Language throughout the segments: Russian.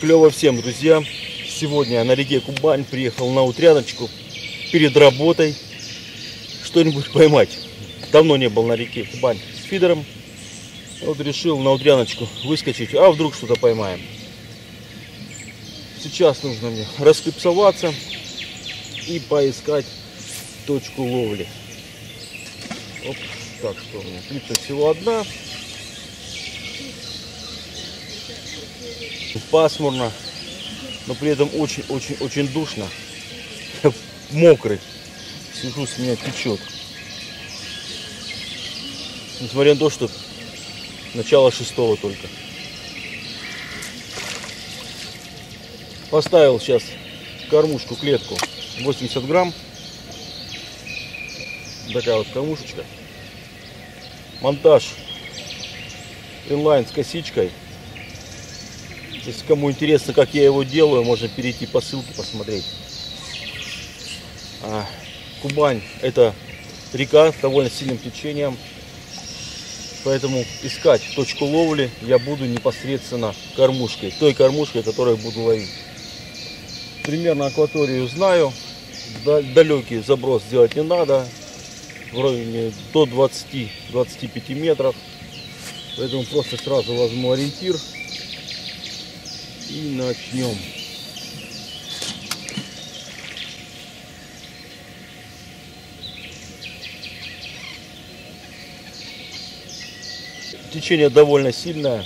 Клёво всем, друзья! Сегодня я на реке Кубань приехал на утряночку перед работой что-нибудь поймать. Давно не был на реке Кубань с фидером. Вот решил на утряночку выскочить, а вдруг что-то поймаем. Сейчас нужно мне раскрепсоваться и поискать точку ловли. Оп, так, что у меня? Клипса всего одна. Пасмурно, но при этом очень-очень-очень душно. Мокрый. Сижу, с меня течет. Несмотря на то, что начало 6-го только. Поставил сейчас кормушку, клетку. 80 грамм. Такая вот кормушечка. Монтаж. Инлайн с косичкой. Если кому интересно, как я его делаю, можно перейти по ссылке посмотреть. Кубань — это река с довольно сильным течением, поэтому искать точку ловли я буду непосредственно кормушкой, той кормушкой, которой буду ловить. Примерно акваторию знаю, далекий заброс делать не надо, вроде до 20-25 метров, поэтому просто сразу возьму ориентир. И начнем. Течение довольно сильное.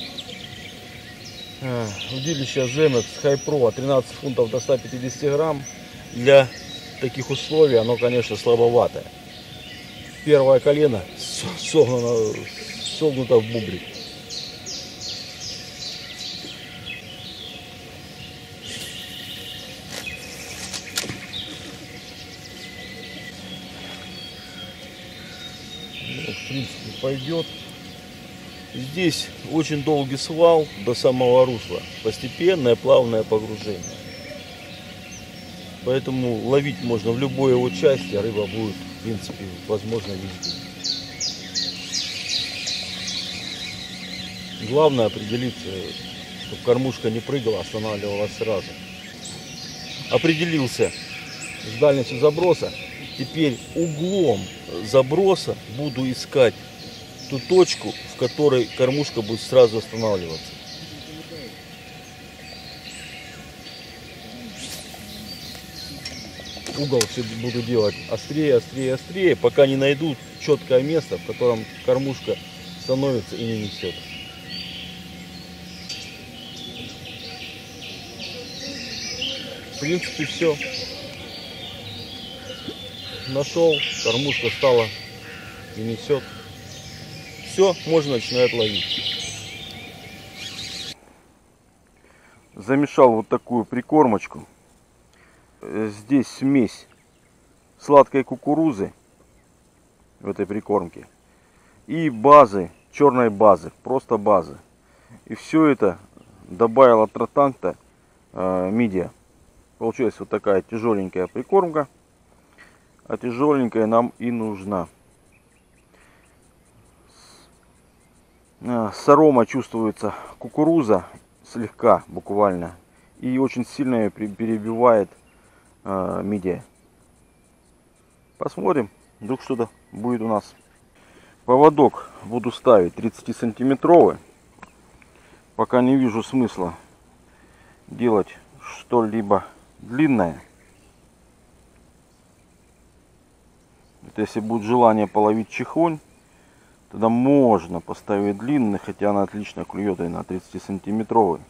Удилище GEMEX Hi Pro 13 фунтов до 150 грамм. Для таких условий оно, конечно, слабоватое. Первое колено согнуто в бублик. В принципе, пойдет. Здесь очень долгий свал до самого русла, постепенное плавное погружение, поэтому ловить можно в любой его части, а рыба будет, в принципе, возможно везде. Главное определить, чтобы кормушка не прыгала, останавливалась сразу. Определился с дальностью заброса. Теперь углом заброса буду искать ту точку, в которой кормушка будет сразу останавливаться. Угол все буду делать острее, острее, острее, пока не найду четкое место, в котором кормушка становится и не несет. В принципе, все. Нашел, кормушка стала и несет. Все, можно начинать ловить. Замешал вот такую прикормочку. Здесь смесь сладкой кукурузы в этой прикормке и базы, черной базы, просто базы. И все это добавил от Тротанта мидия. Получилась вот такая тяжеленькая прикормка. А тяжеленькая нам и нужна. С арома чувствуется кукуруза, слегка буквально. И очень сильно ее перебивает мидия. Посмотрим, вдруг что-то будет у нас. Поводок буду ставить 30-сантиметровый. Пока не вижу смысла делать что-либо длинное. Если будет желание половить чехонь, тогда можно поставить длинный, хотя она отлично клюет и на 30-сантиметровый.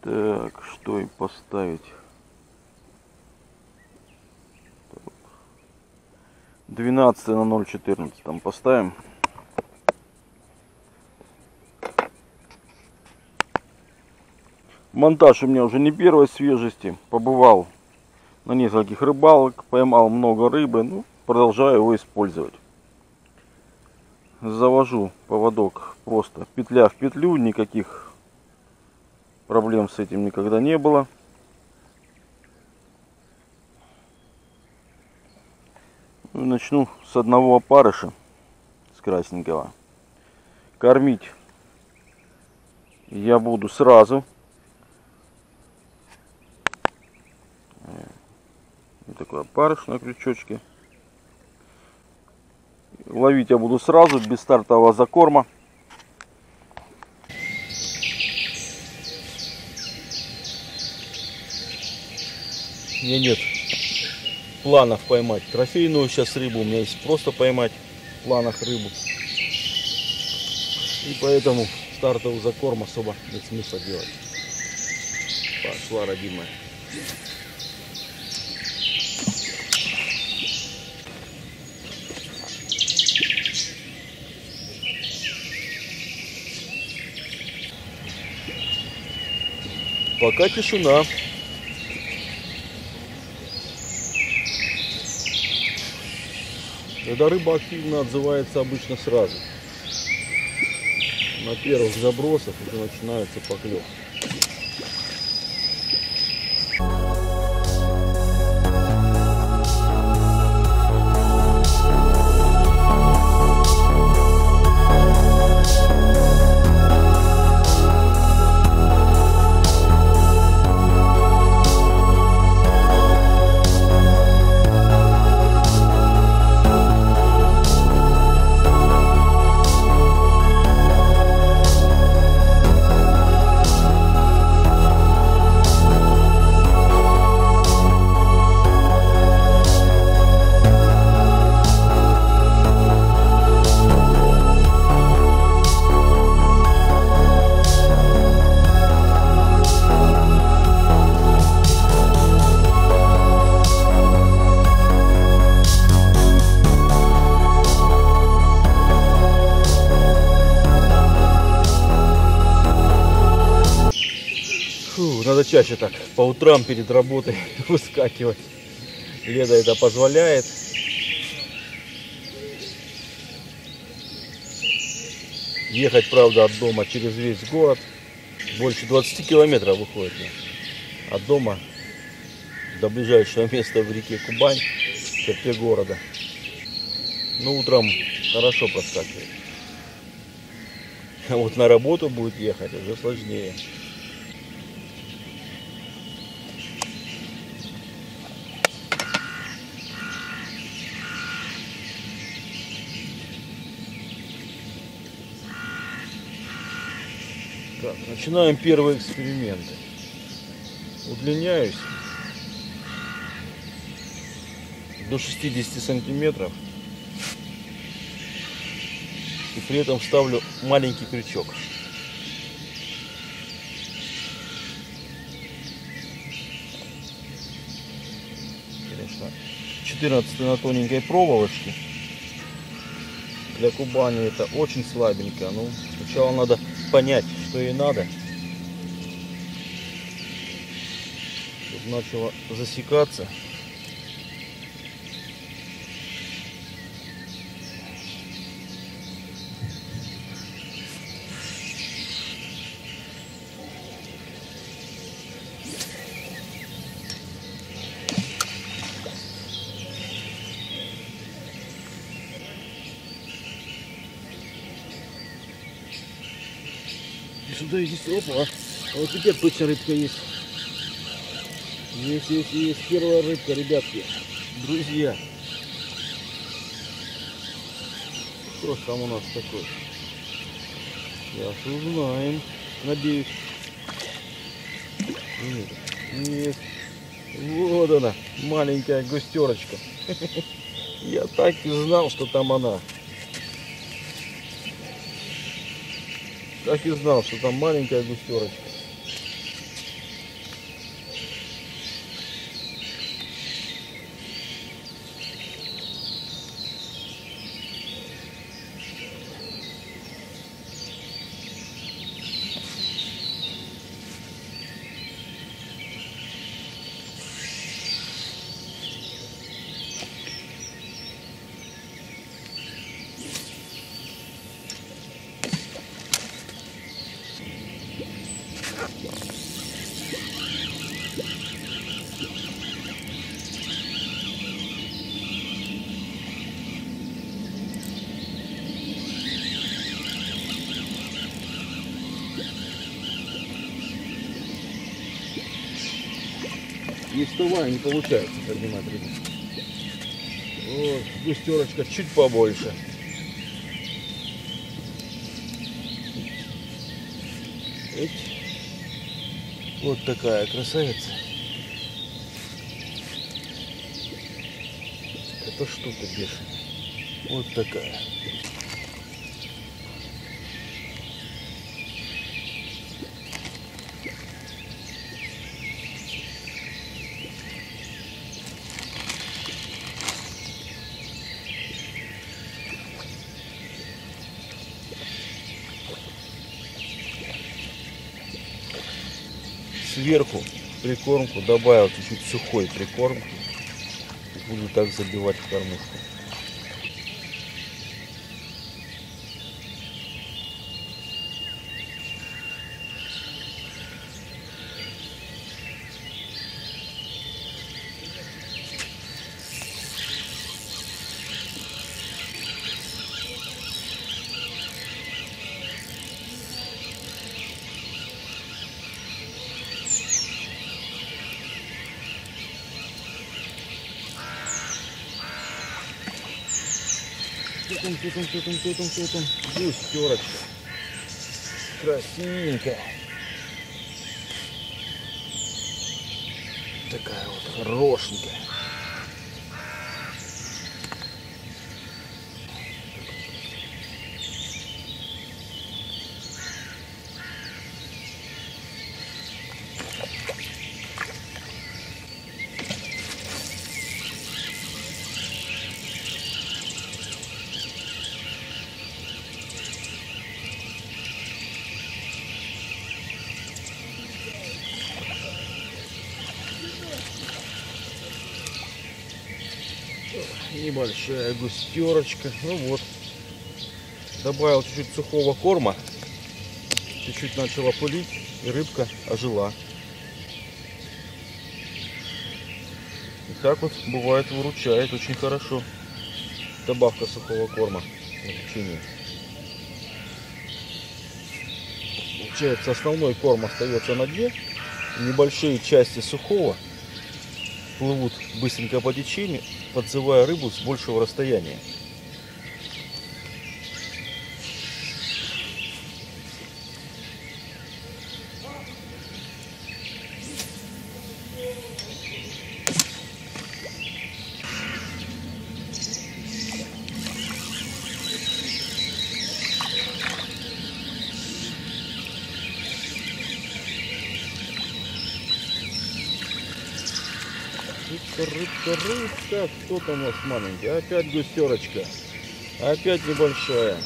Так, что и поставить? 12 на 0,14 там поставим. Монтаж у меня уже не первой свежести, побывал на нескольких рыбалок, поймал много рыбы, ну, продолжаю его использовать. Завожу поводок просто петля в петлю, никаких проблем с этим никогда не было. Начну с одного опарыша, с красненького. Кормить я буду сразу вот такой опарыш на крючочке. Ловить я буду сразу, без стартового закорма. У меня нет планов поймать трофейную сейчас рыбу. У меня есть просто поймать в планах рыбу. И поэтому стартовый закорм особо нет смысла делать. Пошла, родимая. Пока тишина. Когда рыба активно отзывается, обычно сразу. На первых забросах уже начинается поклев. Надо чаще так по утрам перед работой выскакивать. Лето это позволяет. Ехать, правда, от дома через весь город. Больше 20 километров выходит. От дома до ближайшего места в реке Кубань, в черте города. Но утром хорошо проскакивает. А вот на работу будет ехать уже сложнее. Так, начинаем первые эксперименты. Удлиняюсь до 60 сантиметров и при этом ставлю маленький крючок. Конечно, 14 на тоненькой проволочке. Для Кубани это очень слабенько. Но сначала надо понять, что ей надо, чтобы начало засекаться. Сюда здесь, опа, а вот теперь точно рыбка есть. Есть первая рыбка, ребятки, друзья. Кто там у нас такой? Сейчас узнаем, надеюсь. Нет, нет. Вот она, маленькая густерочка. Я так и знал, что там она. Так и знал, что там маленькая густерочка. не вставая, не получается поднимать рыбу. Вот, густерочка чуть побольше. Вот такая красавица. Это что-то бешеное. Вот такая. Сверху прикормку добавил чуть-чуть сухой прикормки. Буду так забивать в кормушку. Тут он. Густерочка. Красивенькая. Такая вот хорошенькая. Небольшая густерочка. Ну вот, добавил чуть-чуть сухого корма, чуть-чуть начала пылить, и рыбка ожила. И так вот бывает, выручает очень хорошо добавка сухого корма в течение. Получается, основной корм остается на дне, небольшие части сухого плывут быстренько по течению, подзывая рыбу с большего расстояния. Рыбка, кто там у нас маленький? Опять густерочка, опять небольшая.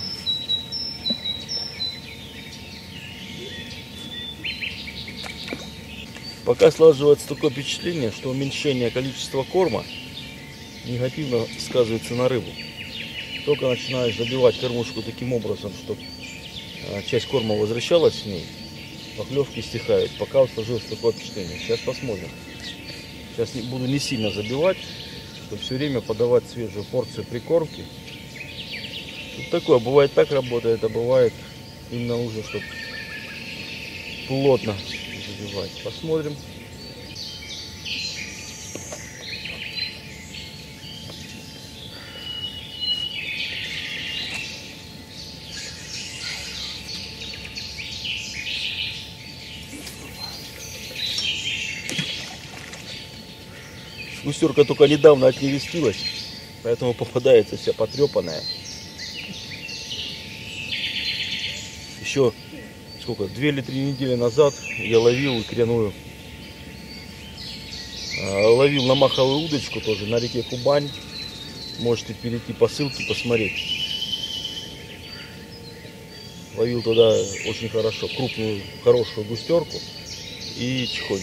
Пока сложивается такое впечатление, что уменьшение количества корма негативно сказывается на рыбу. Только начинаешь забивать кормушку таким образом, чтобы часть корма возвращалась с ней, поклевки стихают. Пока сложилось такое впечатление. Сейчас посмотрим. Сейчас буду не сильно забивать, чтобы все время подавать свежую порцию прикормки. Тут такое, бывает так работает, а бывает именно нужно, чтобы плотно забивать. Посмотрим. Густерка только недавно отневестилась, поэтому попадается вся потрепанная. Еще сколько, 2 или 3 недели назад я ловил икряную. Ловил на маховую удочку тоже на реке Кубань. Можете перейти по ссылке, посмотреть. Ловил туда очень хорошо, крупную, хорошую густерку и чхонь.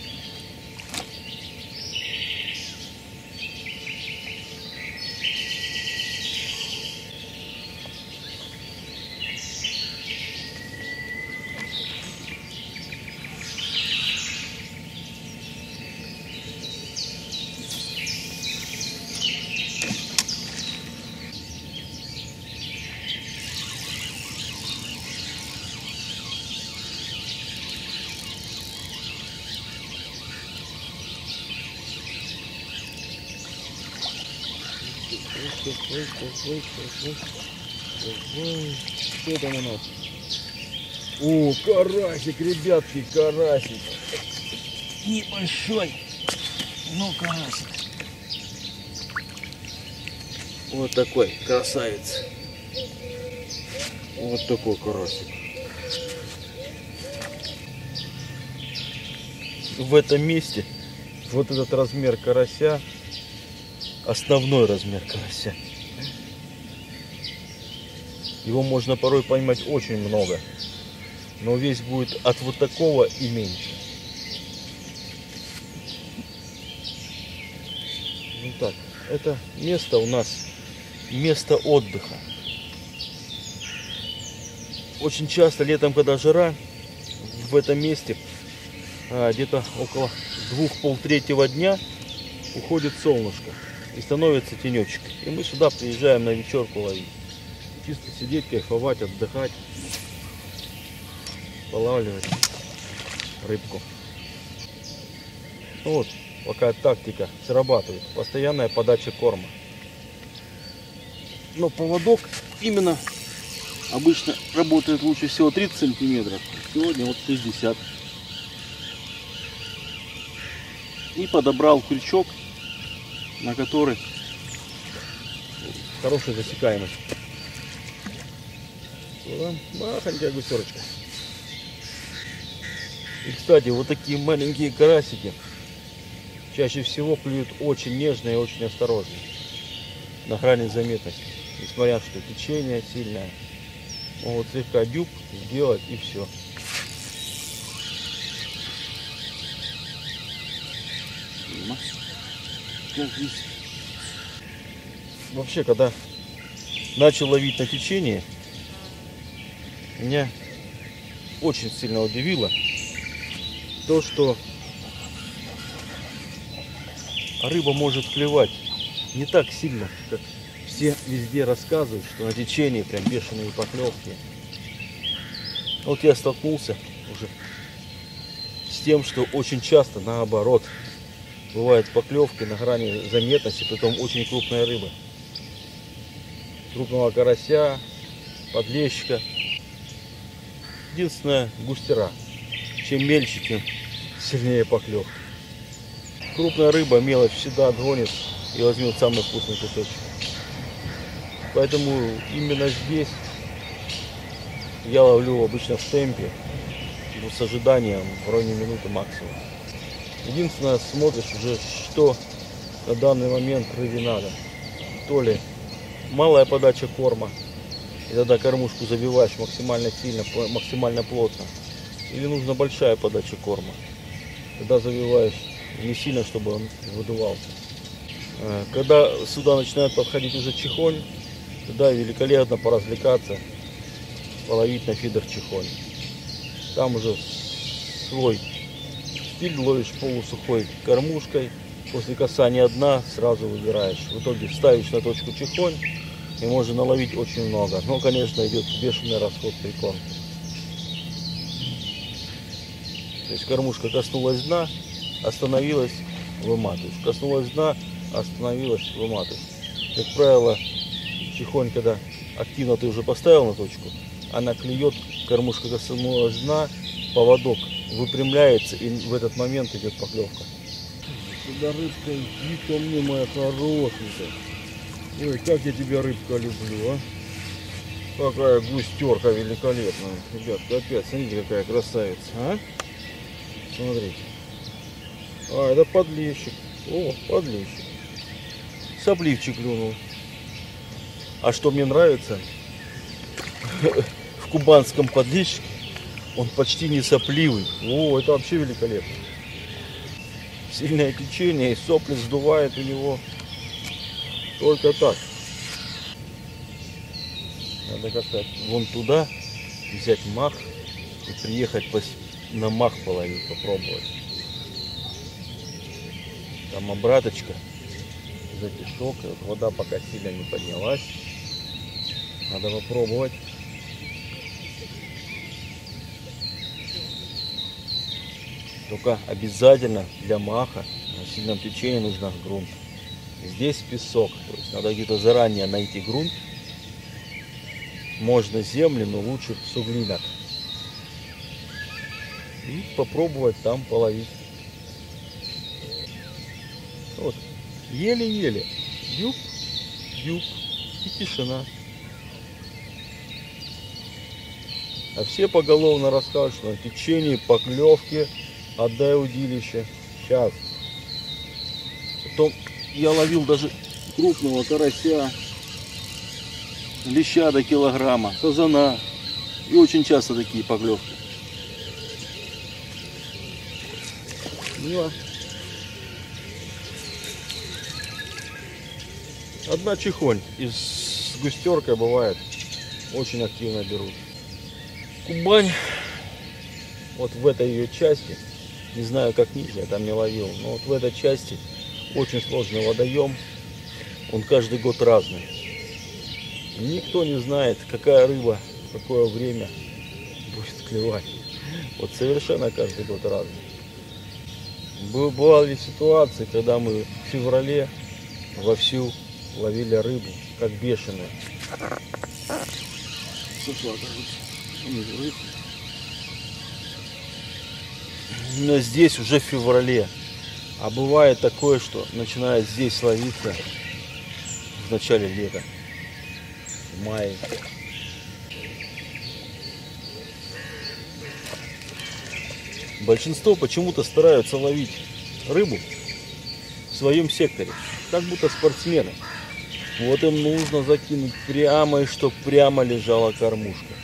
Что там у нас? О, карасик, ребятки, карасик. Небольшой, но карасик. Вот такой красавец. Вот такой карасик. В этом месте вот этот размер карася. Основной размер карася. Его можно порой поймать очень много, но весь будет от вот такого и меньше. Ну так, это место у нас, место отдыха. Очень часто летом, когда жара, в этом месте где-то около 2-2,5 дня уходит солнышко и становится тенечек. И мы сюда приезжаем на вечерку ловить. Чисто сидеть, кайфовать, отдыхать, полавливать рыбку. Вот пока тактика срабатывает. Постоянная подача корма. Но поводок именно обычно работает лучше всего 30 сантиметров. Сегодня вот 60. И подобрал крючок, на который хорошая засекаемость. Махонькая гусерочка. И, кстати, вот такие маленькие карасики чаще всего клюют очень нежно и очень осторожно, на грани заметности. Несмотря что течение сильное, могут слегка дюб сделать, и все. Вообще, когда начал ловить на течении, меня очень сильно удивило то, что рыба может клевать не так сильно, как все везде рассказывают, что на течении прям бешеные поклевки. Вот я столкнулся уже с тем, что очень часто наоборот бывают поклевки на грани заметности, притом очень крупной рыбы, крупного карася, подлещика. Единственное, густера. Чем мельче, тем сильнее поклевка. Крупная рыба, мелочь всегда отгонит и возьмет самый вкусный кусочек. Поэтому именно здесь я ловлю обычно в темпе, с ожиданием в районе минуты максимум. Единственное, смотришь уже, что на данный момент рыбе надо. То ли малая подача корма, и тогда кормушку забиваешь максимально сильно, максимально плотно. Или нужна большая подача корма. Тогда забиваешь не сильно, чтобы он выдувался. Когда сюда начинает подходить уже чехонь, тогда великолепно поразвлекаться, половить на фидах чехонь. Там уже свой стиль, ловишь полусухой кормушкой. После касания дна сразу выбираешь. В итоге ставишь на точку чехонь. И можно наловить очень много. Но, конечно, идет бешеный расход прикормки. То есть кормушка коснулась дна, остановилась, выматываешь. Коснулась дна, остановилась, выматываешь. Как правило, чехонь, когда активно ты уже поставил на точку, она клюет, кормушка коснулась дна, поводок выпрямляется, и в этот момент идет поклевка. Сюда, рыбка, иди ко мне, моя хорошенькая. Ой, как я тебя, рыбка, люблю, а? Какая густерка великолепная. Ребятки, опять, смотрите, какая красавица, а? Смотрите. А, это подлещик. О, подлещик. Сопливчик клюнул. А что мне нравится в кубанском подлещике, Он почти не сопливый. О, это вообще великолепно. Сильное течение, и сопли сдувает у него только так. Надо как-то вон туда взять мах и приехать на мах половить, попробовать. Там обраточка за песок, вот вода пока сильно не поднялась. Надо попробовать. Только обязательно для маха на сильном течении нужен грунт. Здесь песок, то есть надо где-то заранее найти грунт. Можно земли, но лучше суглинок. И попробовать там половить. Вот, еле-еле. Дюб, дюб и тишина. А все поголовно расскажут, что на течении, поклевки, отдай удилище. Сейчас. Потом я ловил даже крупного карася. Леща до килограмма, сазана. И очень часто такие поклевки. Мило. Одна чехонь из густерка бывает. Очень активно берут. Кубань. Вот в этой ее части, не знаю как нижняя, там не ловил, но вот в этой части очень сложный водоем. Он каждый год разный. Никто не знает, какая рыба, в какое время будет клевать. Вот совершенно каждый год разный. Бывали ситуации, когда мы в феврале вовсю ловили рыбу, как бешеные. Но здесь уже в феврале. А бывает такое, что начинает здесь ловиться в начале лета. Май. Большинство почему-то стараются ловить рыбу в своем секторе, как будто спортсмены. Вот им нужно закинуть прямо, и чтоб прямо лежала кормушка.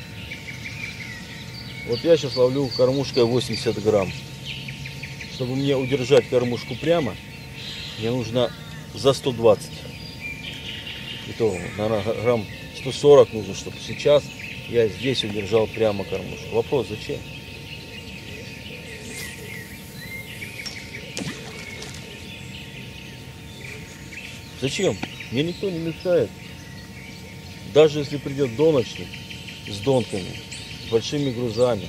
Вот я сейчас ловлю кормушкой 80 грамм. Чтобы мне удержать кормушку прямо, мне нужно за 120. И то, наверное, грамм 140 нужно, чтобы сейчас я здесь удержал прямо кормушку. Вопрос, зачем? Зачем? Мне никто не мешает. Даже если придет доночник с донками, с большими грузами,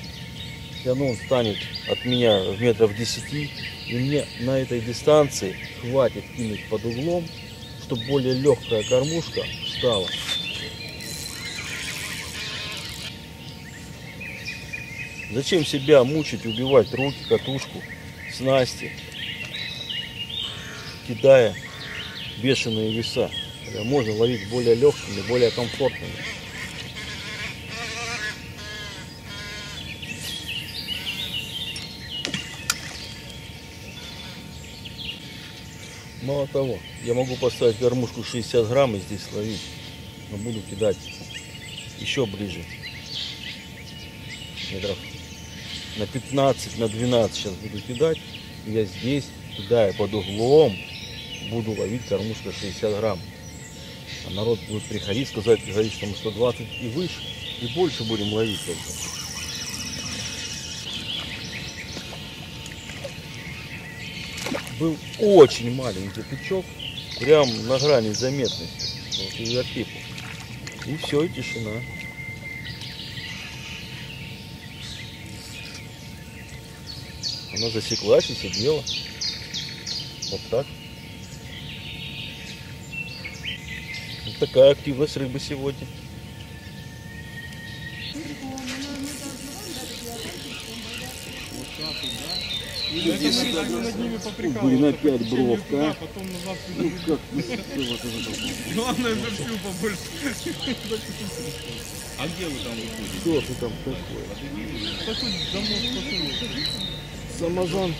все равно он станет от меня в метров 10, и мне на этой дистанции хватит кинуть под углом, чтобы более легкая кормушка встала. Зачем себя мучить, убивать руки, катушку, снасти, кидая бешеные веса, когда можно ловить более легкими, более комфортными. Мало того, я могу поставить кормушку 60 грамм и здесь ловить, но буду кидать еще ближе, метров на 15, на 12 сейчас буду кидать, и я здесь, кидая под углом, буду ловить кормушку 60 грамм. А народ будет приходить, сказать, что мы 120 и выше, и больше будем ловить только. Был очень маленький тычок, прям на грани заметности, вот из-за пипа. И все, и тишина. Она засеклась и сидела. Вот так. Вот такая активность рыбы сегодня. Блин, опять бровка. Ну как, главное, за всю побольше. А где вы там выходите? Что ты там такое? Самозан.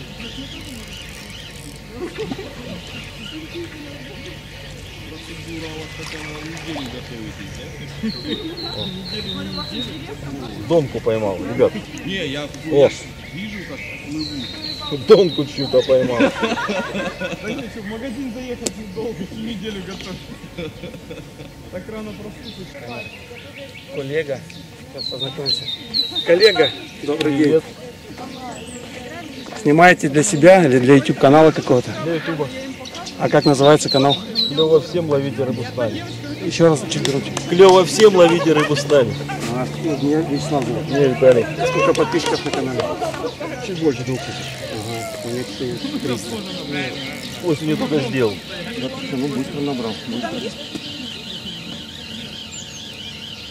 процедура у вас такая, неделю готовитесь, да? Неделю. Донку поймал, ребят. Не, я вижу, как плыву. Донку чью-то поймал. Да нет, в магазин заехать недолго, неделю готовить. Так рано прослушаешь. Коллега, сейчас познакомимся. Коллега, добрый день. Снимаете для себя или для YouTube канала какого-то? Для YouTube. А как называется канал? Клёво всем, ловите рыбу сами. Еще раз чуть громче. Клёво всем, ловите рыбу сами. А, меня Вячеслав зовут. Меня Виталий. Сколько подписчиков на канале? Чуть больше 2000. Ага, у меня 4300. Осенью только сделал. Ну, быстро набрал.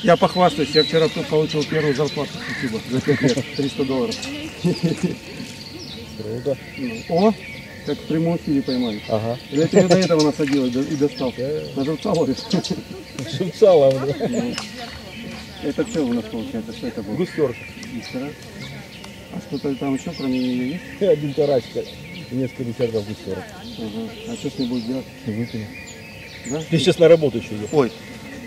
Я похвастаюсь, я вчера тут получил первую зарплату. Спасибо. За 5 лет. $300. Круто. О, как в прямом эфире поймали. Ага. Я тебе до этого насадил и достал. На журцалове. Журцалове. Это что у нас получается? Что это было? Густерка. Густера. А что-то там еще кроме нее есть? Один тарасик. Несколько десятков густерок. А что с ней будешь делать? Выпили. Ты сейчас на работу еще ехать. Ой,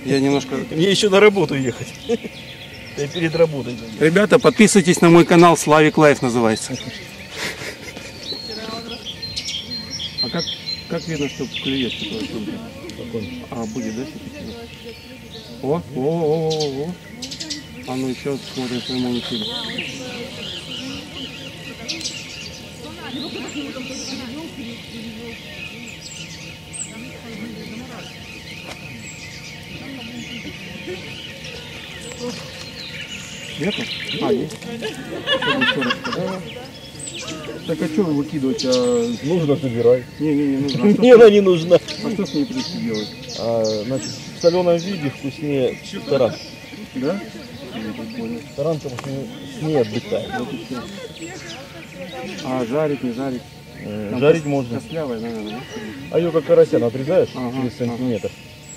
я немножко... Мне еще на работу ехать. Я перед работой. Ребята, подписывайтесь на мой канал, Славик Лайф называется. А как видно, что клюет? А, будет, да? О. А ну еще смотрим своему мультику. Нету? А, есть. Так а что вы выкидывать? А... Нужно, забирай. Не нужно. Мне она не нужна. А что с ней придется делать? А, значит, в соленом виде вкуснее таран. Да? Таран вкуснее отдыхает. А жарить, не жарить? Жарить можно. Костлявая, наверное. А ее как карася отрезаешь через сантиметр.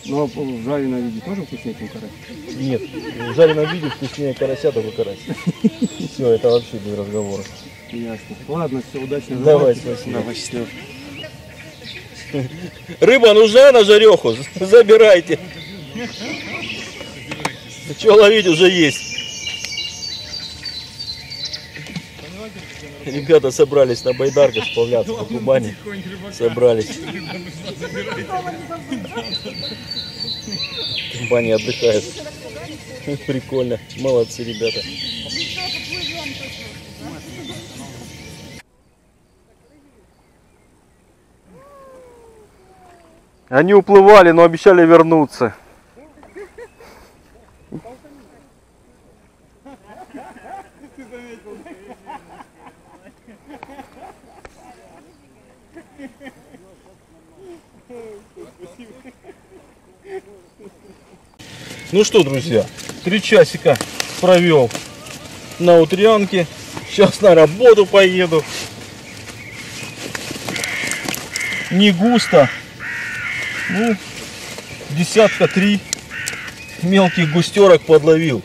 Ну а в жареном виде тоже вкуснее, чем карась? Нет, в жареном виде вкуснее карася, только карась. Все, это вообще без разговора. Ясно. Ладно, все, удачно. Давай, счастливо. Рыба нужна на жареху? Забирайте. Что ловить уже есть. Ребята собрались на байдарках сплавляться по Кубани. Собрались. Кубани отдыхает. Прикольно. Молодцы, ребята. Они уплывали, но обещали вернуться. Ну что, друзья, 3 часика провел на утрянке. Сейчас на работу поеду. Не густо. Ну, 3 десятка мелких густерок подловил.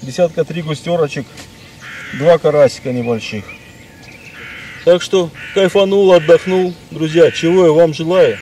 3 густерочек, 2 карасика небольших. Так что кайфанул, отдохнул. Друзья, чего я вам желаю?